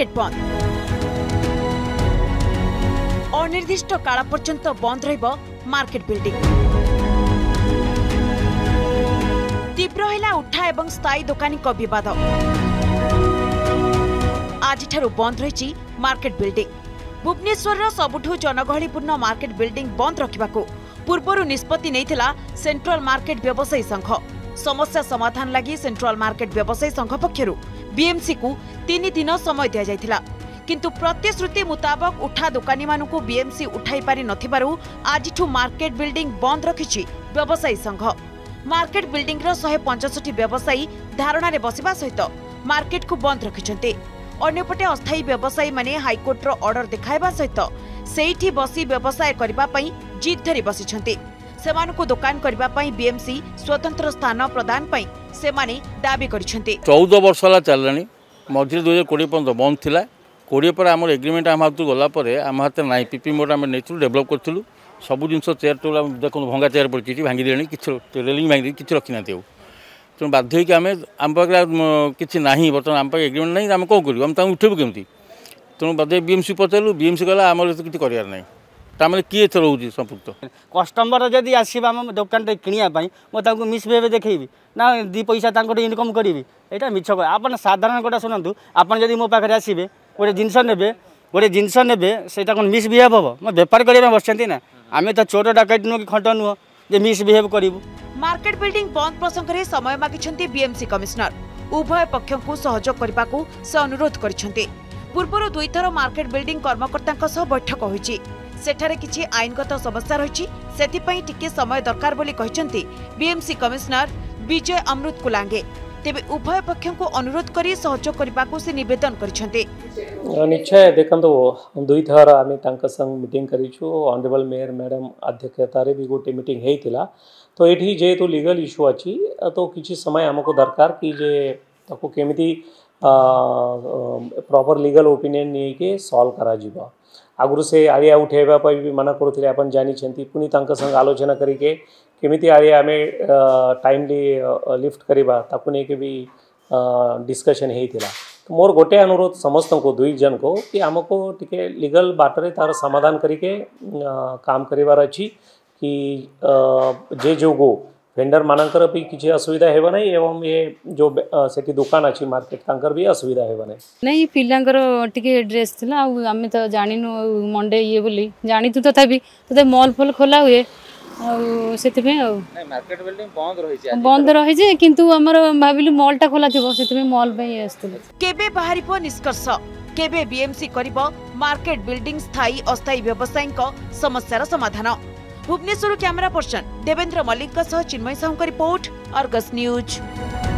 Market बंद अनिर्दिष्ट काल पर्यंत बंद रहिबो मार्केट बिल्डिंग। तीव्र है उठा एवं स्थायी दुकानी को विवाद। आज बंद रही मार्केट बिल्डिंग। भुवनेश्वर सबुठु जनगहलीपूर्ण मार्केट बिल्डिंग बंद रखा पूर्व निष्पत्ति नैथिला सेंट्रल मार्केट व्यवसायी संघ। समस्या समाधान लगी सेंट्रल मार्केट व्यवसायी संघ पक्षरु बीएमसी को 3 दिन समय दिया जायथिला, किंतु प्रतिश्रुति मुताबक उठा दुकानी मानकु बीएमसी उठाई पारि नथिबारु आजिठु मार्केट बिल्डिंग बंद रखिछि व्यवसायी संघ। मार्केट बिल्डिंग 165 व्यवसायी धारणा रे बसिबा सहित मार्केट को बंद रखिछन्ते। अन्यपटे अस्थायी व्यवसायी माने हाइकोर्ट रो ऑर्डर देखाइबा सहित सेठी बसी व्यवसाय करबा पई जिद धरि बसिछन्ते। सेमानकु दुकान करबा पई बीएमसी स्वतंत्र स्थान प्रदान पई सेमाने दाबी करिसन्ते। 14 वर्ष ला चललानी मझिर 2020 पर्यंत बंद थिला। 20 पर हमर एग्रीमेंट हम हाथ गला पर हम हाथ नाइ पीपी मोड हम नेचुरल डेवलप करथिलु। सब जिनस चेयर टोल हम देखो भंगा चेयर पड़छि भांगी देनी किछु रेलिंग भांगी किछु रखिनाते हो तो बाध्य होई कि हम आम पाखे किछि नाही बर्तन आम पाखे एग्रीमेंट नाही हम को करियो हम ता उठेबो केमती तो बाध्य बीएमसी पचलु। बीएमसी कहला हमर किछि करियार नाही तामले किए चलाऊँ संपुक्त कस्टमर जदि आसवा दुकान किणापी मुझे मिसबिहेव देखी ना 2 पैसा इनकम करी यहाँ मिछ कह आप साधारण कटा शुणु। आपड़ी मो पाखे आसवे गोटे जिनस ने गोटे जिनस ने मिसबिहेव हम मैं बेपार करने बसते ना आम तो चोर डाकैत नुह कि खट नुह जे मिसबिहेव करूँ। मार्केट बिल्डिंग बंद प्रसंग में समय मागिछन्ति बीएमसी कमिशनर। उभय पक्ष को सहयोग करने को से अनुरोध कर पूर्व 2 थर मार्केट बिल्डिंग कर्मकर्ता बैठक होती सेठारे किछि आईनगत समस्या रही सेथिपई टिके समय दरकार बोली कहिसंती बीएमसी कमिशनर विजय अमृत कुलांगे। तेबे उभय पक्षों को अनुरोध करी सहयोग करबा को से निवेदन करिसंती। निश्चय देखंतो 2 थर आमी तांका संग मीटिंग करिछु ऑनरेबल मेयर मैडम अध्यक्षता रे भी गोटे मीटिंग हेतिला तो एठी जे तो लीगल इश्यू अछि तो किछि समय हमको दरकार कि जे ताको केमिति प्रॉपर लीगल ओपिनियन नै के सॉल्व करा जीवा। आगुरी से आड़िया उठेबा भी मना करूँ अपन जानी पुनी तांका संग आलोचना करके केमिति आड़िया आम टाइमली लिफ्ट करवा ताकू नहीं के भी डिस्कशन होता। तो मोर गोटे अनुरोध समस्त को 2 जन को कि आमको टिके लीगल बाटरे तार समाधान करके काम करिवार अछि कि जे जोगो वेंडर मानकर भी किसी असुविधा हेबा नहीं एवं ये जो सेठी दुकान अच्छी मार्केट तांकर भी असुविधा हेबा नहीं। पिलांकर टिके ड्रेस थिला आम तो जानिनु मंडे ये बोली जानी तू तथापि तो मॉल फल खोला हुए से मार्केट बिल्डिंग बंद रही जे किंतु हमर भाबिलु मॉलटा खोला थिबो से मॉल पे आस्थिले केबे बाहरिबो निष्कर्ष केबे बीएमसी करिबो मार्केट बिल्डिंग स्थायी अस्थायी व्यवसायी को समस्या समाधान। भुवनेश्वर कैमरा पर्सन देवेंद्र मल्लिक सह चिन्मय साहू का रिपोर्ट, अर्गज न्यूज।